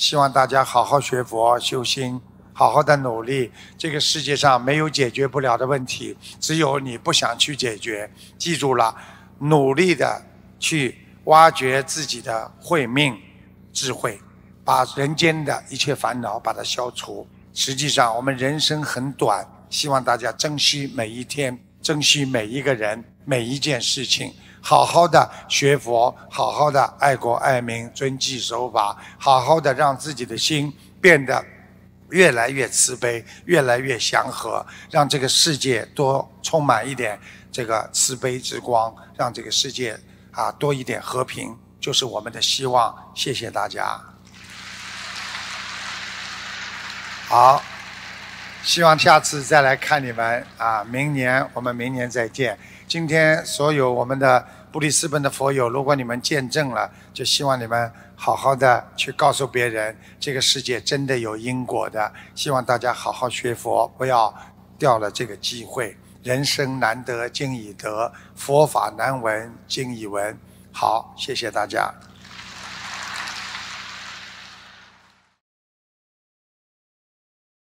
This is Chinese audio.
希望大家好好学佛修心，好好的努力。这个世界上没有解决不了的问题，只有你不想去解决。记住了，努力的去挖掘自己的慧命智慧，把人间的一切烦恼把它消除。实际上，我们人生很短，希望大家珍惜每一天，珍惜每一个人，每一件事情。 好好的学佛，好好的爱国爱民，遵纪守法，好好的让自己的心变得越来越慈悲，越来越祥和，让这个世界多充满一点这个慈悲之光，让这个世界多一点和平，就是我们的希望。谢谢大家。好，希望下次再来看你们明年再见。 今天所有我们的布里斯本的佛友，如果你们见证了，就希望你们好好的去告诉别人，这个世界真的有因果的。希望大家好好学佛，不要掉了这个机会。人生难得今已得，佛法难闻今已闻。好，谢谢大家。